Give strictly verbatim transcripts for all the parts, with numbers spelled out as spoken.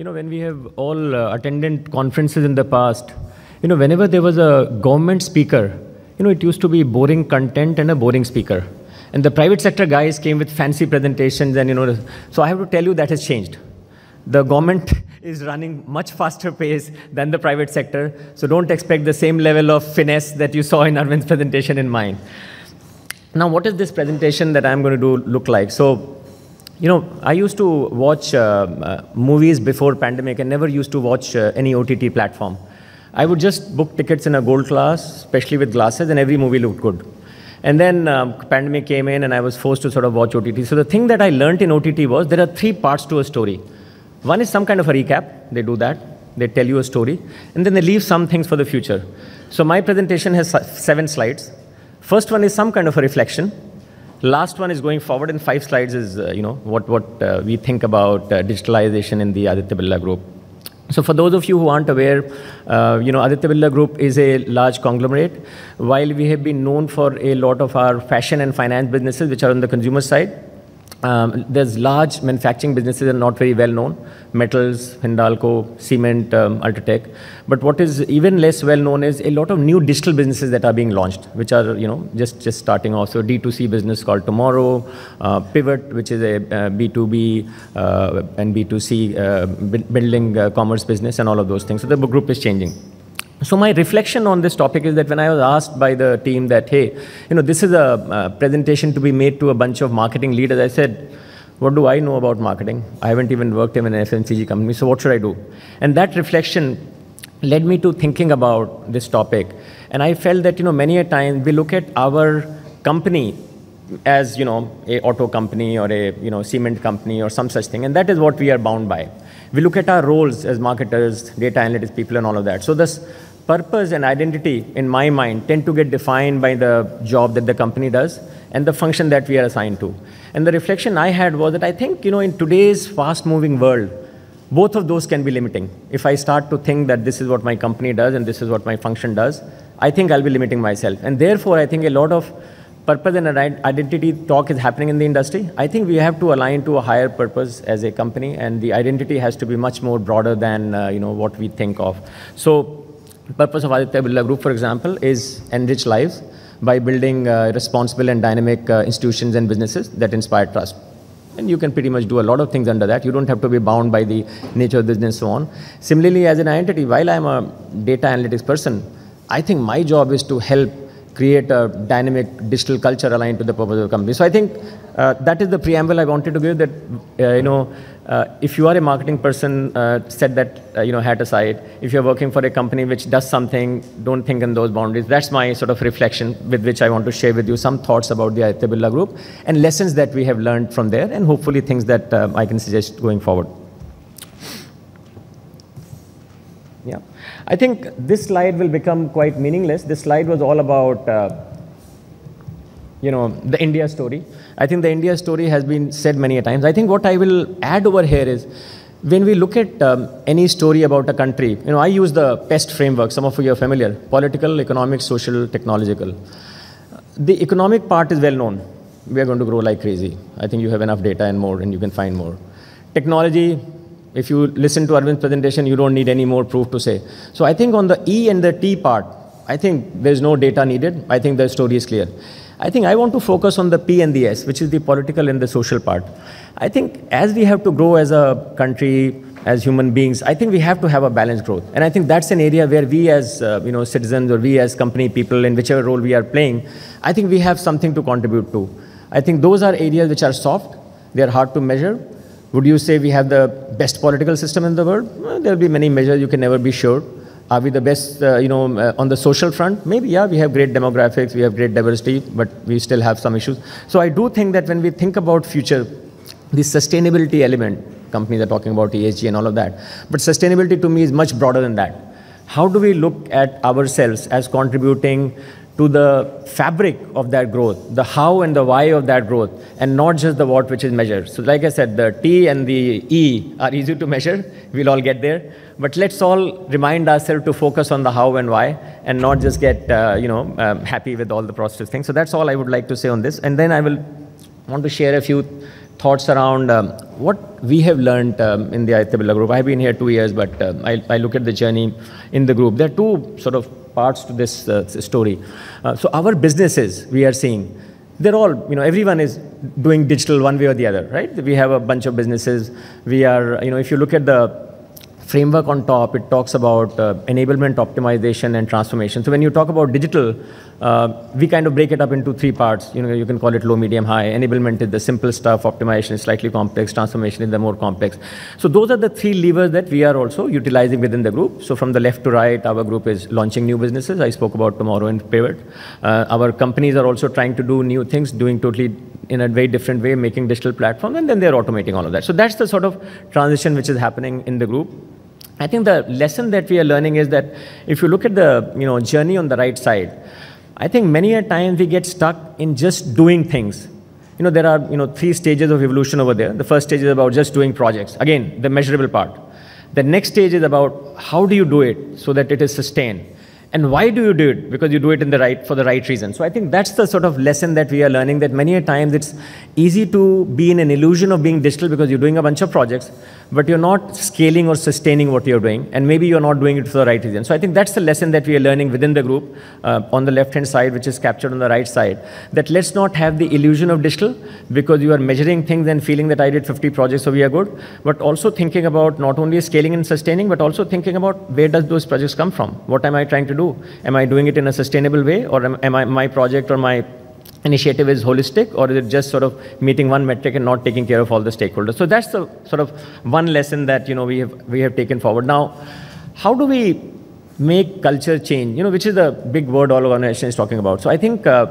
You know, when we have all uh, attended conferences in the past, you know, whenever there was a government speaker, you know, it used to be boring content and a boring speaker. And the private sector guys came with fancy presentations and, you know, so I have to tell you that has changed. The government is running much faster pace than the private sector, so don't expect the same level of finesse that you saw in Arvind's presentation in mine. Now, what is this presentation that I'm going to do look like? So, you know, I used to watch uh, uh, movies before pandemic and never used to watch uh, any O T T platform. I would just book tickets in a gold class, especially with glasses, and every movie looked good. And then um, pandemic came in and I was forced to sort of watch O T T. So the thing that I learned in O T T was there are three parts to a story. One is some kind of a recap. They do that. They tell you a story. And then they leave some things for the future. So my presentation has seven slides. First one is some kind of a reflection. Last one is going forward. And five slides is uh, you know, what, what uh, we think about uh, digitalization in the Aditya Birla Group. So for those of you who aren't aware, uh, you know, Aditya Birla Group is a large conglomerate. While we have been known for a lot of our fashion and finance businesses, which are on the consumer side, um, there's large manufacturing businesses that are not very well known. Metals, Hindalco, cement, um, Ultratech. But what is even less well known is a lot of new digital businesses that are being launched, which are, you know, just, just starting off. So D two C business called Tomorrow, uh, Pivot, which is a uh, B two B uh, and B two C uh, building uh, commerce business and all of those things. So the group is changing. So my reflection on this topic is that when I was asked by the team that, hey, you know, this is a uh, presentation to be made to a bunch of marketing leaders, I said, what do I know about marketing? I haven't even worked in an F M C G company, so what should I do? And that reflection led me to thinking about this topic. And I felt that, you know, many a time we look at our company as, you know, a auto company or a, you know, cement company or some such thing, and that is what we are bound by. We look at our roles as marketers, data analytics people and all of that. So this purpose and identity, in my mind, tend to get defined by the job that the company does and the function that we are assigned to. And the reflection I had was that I think, you know, in today's fast-moving world, both of those can be limiting. If I start to think that this is what my company does and this is what my function does, I think I'll be limiting myself. And therefore, I think a lot of purpose and identity talk is happening in the industry. I think we have to align to a higher purpose as a company, and the identity has to be much more broader than, uh, you know, what we think of. So, the purpose of Aditya Birla Group, for example, is enrich lives by building uh, responsible and dynamic uh, institutions and businesses that inspire trust. And you can pretty much do a lot of things under that. You don't have to be bound by the nature of business and so on. Similarly, as an identity, while I'm a data analytics person, I think my job is to help create a dynamic digital culture aligned to the purpose of the company. So I think uh, that is the preamble I wanted to give, that, uh, you know, uh, if you are a marketing person, uh, set that, uh, you know, hat aside. If you're working for a company which does something, don't think in those boundaries. That's my sort of reflection with which I want to share with you some thoughts about the Aditya Birla Group and lessons that we have learned from there, and hopefully things that uh, I can suggest going forward. Yeah, I think this slide will become quite meaningless. This slide was all about, uh, you know, the India story. I think the India story has been said many times. I think what I will add over here is, when we look at um, any story about a country, you know, I use the PEST framework. Some of you are familiar: political, economic, social, technological. The economic part is well known. We are going to grow like crazy. I think you have enough data and more, and you can find more. Technology. If you listen to Arvind's presentation, you don't need any more proof to say. So I think on the E and the T part, I think there's no data needed. I think the story is clear. I think I want to focus on the P and the S, which is the political and the social part. I think as we have to grow as a country, as human beings, I think we have to have a balanced growth. And I think that's an area where we as uh, you know, citizens, or we as company people, in whichever role we are playing, I think we have something to contribute to. I think those are areas which are soft. They are hard to measure. Would you say we have the best political system in the world? Well, there will be many measures. You can never be sure. Are we the best uh, you know, uh, on the social front? Maybe, yeah, we have great demographics, we have great diversity, but we still have some issues. So I do think that when we think about future, the sustainability element, companies are talking about E S G and all of that, but sustainability to me is much broader than that. How do we look at ourselves as contributing to the fabric of that growth, the how and the why of that growth, and not just the what which is measured. So like I said, the T and the E are easy to measure. We'll all get there. But let's all remind ourselves to focus on the how and why, and not just get uh, you know, um, happy with all the process things. So that's all I would like to say on this. And then I will want to share a few thoughts around um, what we have learned um, in the Aditya Birla Group, I've been here two years, but uh, I, I look at the journey in the group. There are two sort of parts to this uh, story. Uh, so our businesses, we are seeing, they're all, you know, everyone is doing digital one way or the other, right? We have a bunch of businesses. We are, you know, if you look at the framework on top, it talks about uh, enablement, optimization, and transformation. So when you talk about digital, uh, we kind of break it up into three parts. You know, you can call it low, medium, high. Enablement is the simple stuff. Optimization is slightly complex. Transformation is the more complex. So those are the three levers that we are also utilizing within the group. So from the left to right, our group is launching new businesses. I spoke about Tomorrow and Pivot. Uh, our companies are also trying to do new things, doing totally in a very different way, making digital platforms, and then they're automating all of that. So that's the sort of transition which is happening in the group. I think the lesson that we are learning is that if you look at the you know, journey on the right side, I think many a time we get stuck in just doing things. You know, there are you know, three stages of evolution over there. The first stage is about just doing projects. Again, the measurable part. The next stage is about how do you do it so that it is sustained. And why do you do it? Because you do it in the right, for the right reason. So I think that's the sort of lesson that we are learning, that many a times it's easy to be in an illusion of being digital because you're doing a bunch of projects, but you're not scaling or sustaining what you're doing, and maybe you're not doing it for the right reason. So I think that's the lesson that we are learning within the group uh, on the left-hand side, which is captured on the right side, that let's not have the illusion of digital because you are measuring things and feeling that I did fifty projects, so we are good, but also thinking about not only scaling and sustaining, but also thinking about where does those projects come from? What am I trying to do? Do. Am I doing it in a sustainable way, or am, am I, my project or my initiative is holistic, or is it just sort of meeting one metric and not taking care of all the stakeholders? So that's the sort of one lesson that you know we have we have taken forward. Now, how do we make culture change? You know, which is the big word all organization is talking about. So I think uh,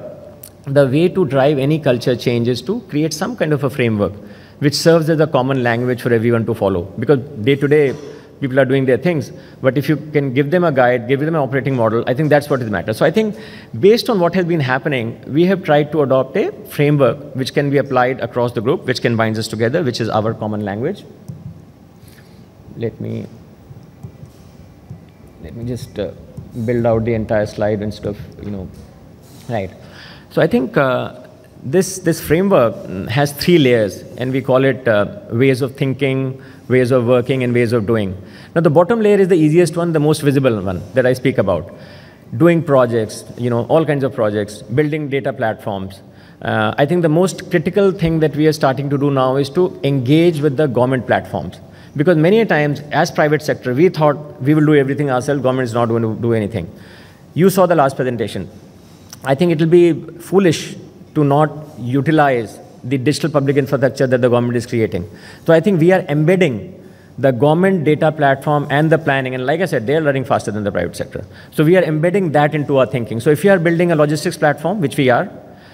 the way to drive any culture change is to create some kind of a framework which serves as a common language for everyone to follow, because day to day, people are doing their things, but if you can give them a guide, give them an operating model, I think that's what is matter. So I think based on what has been happening, we have tried to adopt a framework which can be applied across the group, which can bind us together, which is our common language. Let me, let me just uh, build out the entire slide and stuff, you know, right. So I think uh, this, this framework has three layers, and we call it uh, ways of thinking, ways of working, and ways of doing. Now, the bottom layer is the easiest one, the most visible one that I speak about. Doing projects, you know, all kinds of projects, building data platforms. Uh, I think the most critical thing that we are starting to do now is to engage with the government platforms. Because many a times, as private sector, we thought we will do everything ourselves, government is not going to do anything. You saw the last presentation. I think it will be foolish to not utilize the digital public infrastructure that the government is creating. So I think we are embedding the government data platform and the planning, and like I said, they're learning faster than the private sector. So we are embedding that into our thinking. So if you are building a logistics platform, which we are,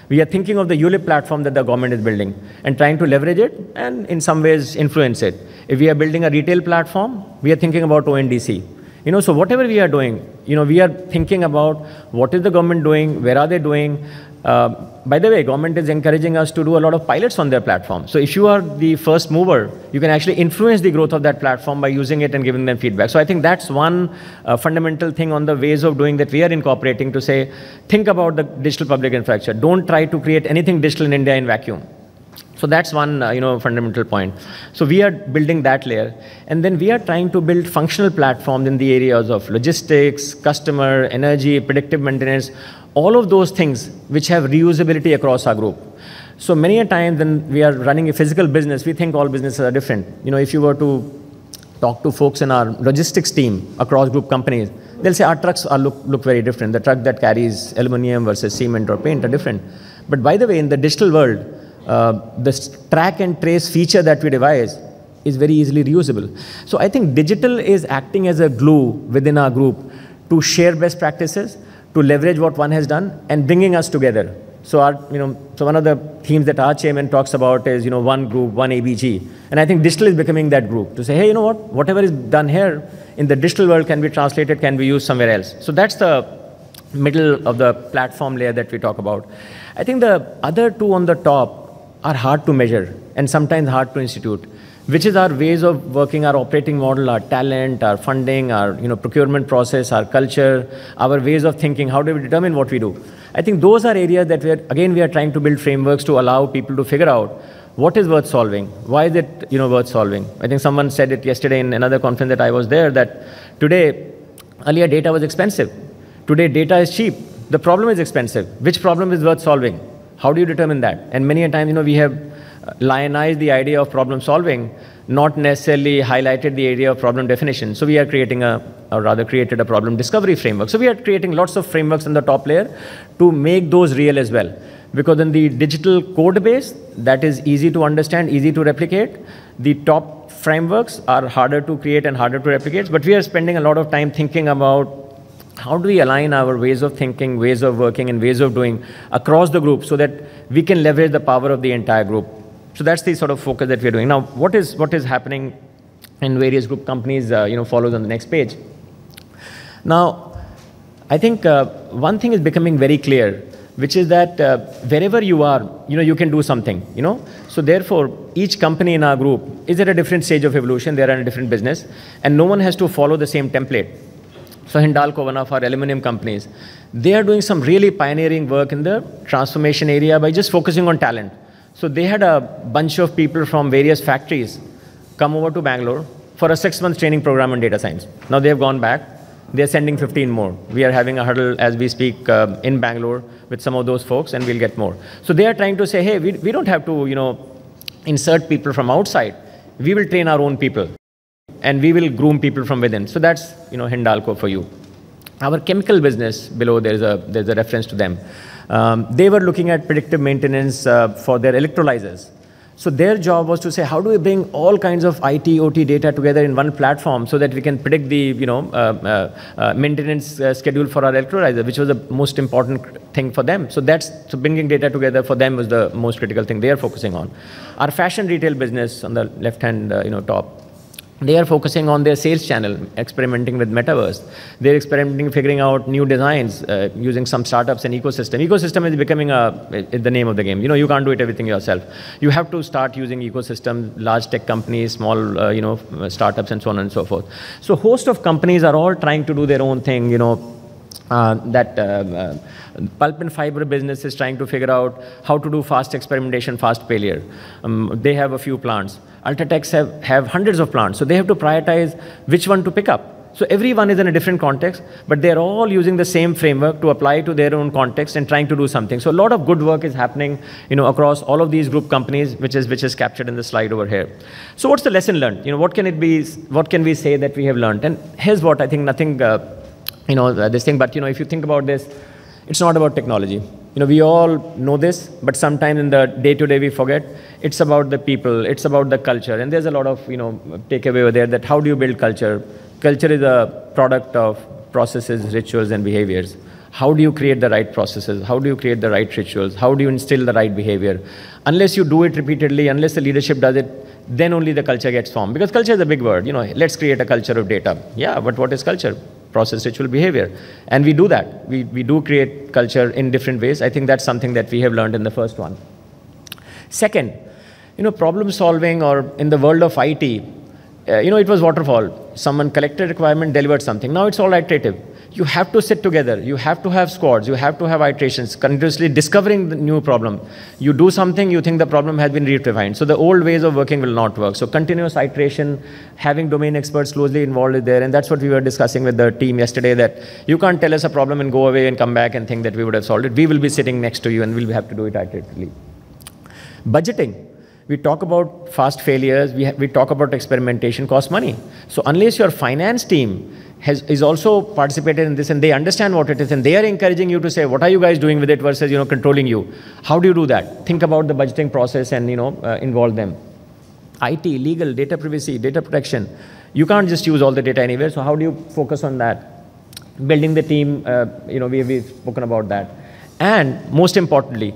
we are thinking of the U L I P platform that the government is building and trying to leverage it and in some ways influence it. If we are building a retail platform, we are thinking about O N D C. You know, so whatever we are doing, you know, we are thinking about what is the government doing, where are they doing. Uh, by the way, government is encouraging us to do a lot of pilots on their platform. So if you are the first mover, you can actually influence the growth of that platform by using it and giving them feedback. So I think that's one uh, fundamental thing on the ways of doing that we are incorporating, to say, think about the digital public infrastructure. Don't try to create anything digital in India in vacuum. So that's one uh, you know, fundamental point. So we are building that layer. And then we are trying to build functional platforms in the areas of logistics, customer, energy, predictive maintenance, all of those things which have reusability across our group. So many a time when we are running a physical business, we think all businesses are different. You know, if you were to talk to folks in our logistics team across group companies, they'll say our trucks are look, look very different. The truck that carries aluminum versus cement or paint are different. But by the way, in the digital world, Uh, the track and trace feature that we devise is very easily reusable. So I think digital is acting as a glue within our group to share best practices, to leverage what one has done, and bringing us together. So our, you know, so one of the themes that our chairman talks about is, you know, one group, one A B G. And I think digital is becoming that group to say, hey, you know what, whatever is done here in the digital world can be translated, can be used somewhere else. So that's the middle of the platform layer that we talk about. I think the other two on the top are hard to measure and sometimes hard to institute, which is our ways of working, our operating model, our talent, our funding, our you know, procurement process, our culture, our ways of thinking, how do we determine what we do? I think those are areas that we are, again, we are trying to build frameworks to allow people to figure out what is worth solving? Why is it, you know, worth solving? I think someone said it yesterday in another conference that I was there, that today, earlier data was expensive. Today data is cheap. The problem is expensive. Which problem is worth solving? How do you determine that? And many a time, you know, we have lionized the idea of problem solving, not necessarily highlighted the area of problem definition. So we are creating a, or rather created a problem discovery framework. So we are creating lots of frameworks in the top layer to make those real as well. Because in the digital code base, that is easy to understand, easy to replicate. The top frameworks are harder to create and harder to replicate. But we are spending a lot of time thinking about how do we align our ways of thinking, ways of working, and ways of doing across the group so that we can leverage the power of the entire group. So that's the sort of focus that we're doing. Now, what is, what is happening in various group companies uh, you know, follows on the next page. Now, I think uh, one thing is becoming very clear, which is that uh, wherever you are, you know, you can do something, you know. So therefore, each company in our group is at a different stage of evolution. They are in a different business, and no one has to follow the same template. So Hindalco, one of our aluminum companies, they are doing some really pioneering work in the transformation area by just focusing on talent. So they had a bunch of people from various factories come over to Bangalore for a six-month training program on data science. Now they have gone back. They're sending fifteen more. We are having a huddle as we speak uh, in Bangalore with some of those folks, and we'll get more. So they are trying to say, hey, we, we don't have to, you know, insert people from outside. We will train our own people. And we will groom people from within. So that's, you know, Hindalco for you. Our chemical business, below there's a, there's a reference to them. Um, they were looking at predictive maintenance uh, for their electrolyzers. So their job was to say, how do we bring all kinds of I T, O T data together in one platform so that we can predict the, you know, uh, uh, uh, maintenance uh, schedule for our electrolyzer, which was the most important thing for them. So that's, so bringing data together for them was the most critical thing they are focusing on. Our fashion retail business on the left-hand, uh, you know, top, they are focusing on their sales channel, experimenting with metaverse. They're experimenting, figuring out new designs, uh, using some startups and ecosystem. Ecosystem is becoming a, is the name of the game. You know, you can't do it everything yourself. You have to start using ecosystem, large tech companies, small, uh, you know, startups and so on and so forth. So host of companies are all trying to do their own thing, you know, Uh, that uh, uh, pulp and fiber business is trying to figure out how to do fast experimentation, fast failure. Um, they have a few plants. Ultratech have, have hundreds of plants, so they have to prioritize which one to pick up. So everyone is in a different context, but they're all using the same framework to apply to their own context and trying to do something. So a lot of good work is happening, you know, across all of these group companies, which is, which is captured in the slide over here. So what's the lesson learned? You know, what can it be, what can we say that we have learned? And here's what I think, nothing... Uh, you know, this thing, but, you know, if you think about this, it's not about technology. You know, we all know this, but sometimes in the day-to-day we forget. It's about the people, it's about the culture, and there's a lot of, you know, takeaway over there that how do you build culture? Culture is a product of processes, rituals, and behaviors. How do you create the right processes? How do you create the right rituals? How do you instill the right behavior? Unless you do it repeatedly, unless the leadership does it, then only the culture gets formed. Because culture is a big word. You know, let's create a culture of data. Yeah, but what is culture? Process, ritual, behavior. And we do that. We, we do create culture in different ways. I think that's something that we have learned in the first one. Second, you know, problem solving, or in the world of I T, uh, you know, it was waterfall. Someone collected a requirement, delivered something. Now it's all iterative. You have to sit together. You have to have squads. You have to have iterations, continuously discovering the new problem. You do something, you think the problem has been redefined. So the old ways of working will not work. So continuous iteration, having domain experts closely involved is there. And that's what we were discussing with the team yesterday, that you can't tell us a problem and go away and come back and think that we would have solved it. We will be sitting next to you and we'll have to do it iteratively. Budgeting. We talk about fast failures. We, we talk about experimentation costs money. So unless your finance team has, is also participated in this and they understand what it is and they are encouraging you to say, what are you guys doing with it versus, you know, controlling you? How do you do that? Think about the budgeting process and, you know, uh, involve them. I T, legal, data privacy, data protection. You can't just use all the data anywhere. So how do you focus on that? Building the team, uh, you know, we, we've spoken about that. And most importantly,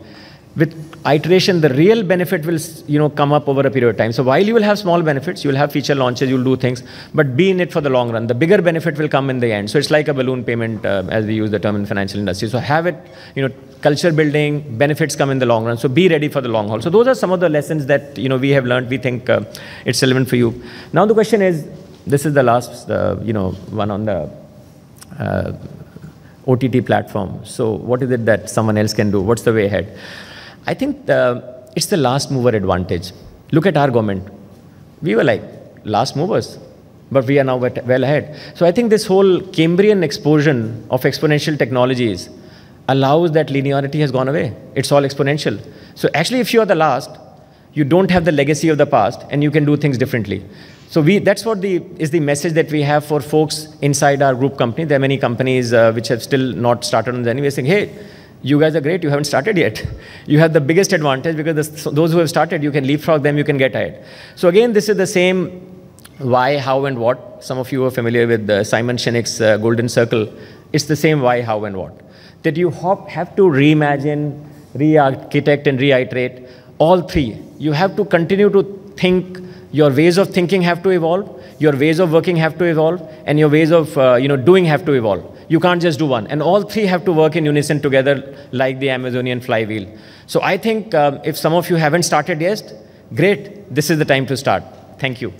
with iteration, the real benefit will, you know, come up over a period of time. So while you will have small benefits, you'll have feature launches, you'll do things, but be in it for the long run. The bigger benefit will come in the end. So it's like a balloon payment, uh, as we use the term in financial industry. So have it, you know, culture building, benefits come in the long run. So be ready for the long haul. So those are some of the lessons that, you know, we have learned. We think uh, it's relevant for you. Now the question is, this is the last, uh, you know, one on the uh, O T T platform. So what is it that someone else can do? What's the way ahead? I think uh, It's the last mover advantage. Look at our government. We were like last movers, but we are now well ahead. So I think this whole Cambrian explosion of exponential technologies allows that linearity has gone away. It's all exponential. So actually, if you are the last, you don't have the legacy of the past, and you can do things differently. So we, that's what the, is the message that we have for folks inside our group company. There are many companies uh, which have still not started on this anyway, saying, hey, you guys are great, you haven't started yet. You have the biggest advantage because this, so those who have started, you can leapfrog them, you can get ahead. So again, this is the same why, how, and what. Some of you are familiar with uh, Simon Sinek's uh, Golden Circle. It's the same why, how, and what. That you have to reimagine, re-architect, and reiterate. All three. You have to continue to think. Your ways of thinking have to evolve. Your ways of working have to evolve. And your ways of uh, you know, doing have to evolve. You can't just do one. And all three have to work in unison together like the Amazonian flywheel. So I think um, if some of you haven't started yet, great. This is the time to start. Thank you.